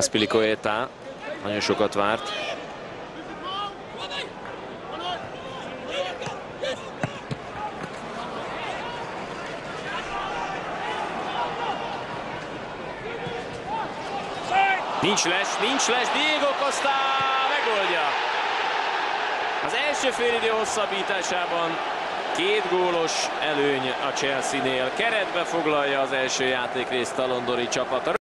Ez Pili Cojeta, nagyon sokat várt. Nincs les, Diego Costa megoldja. Az első félidő hosszabbításában két gólos előny a Chelsea-nél. Keretbe foglalja az első játékrészt a londoni csapat.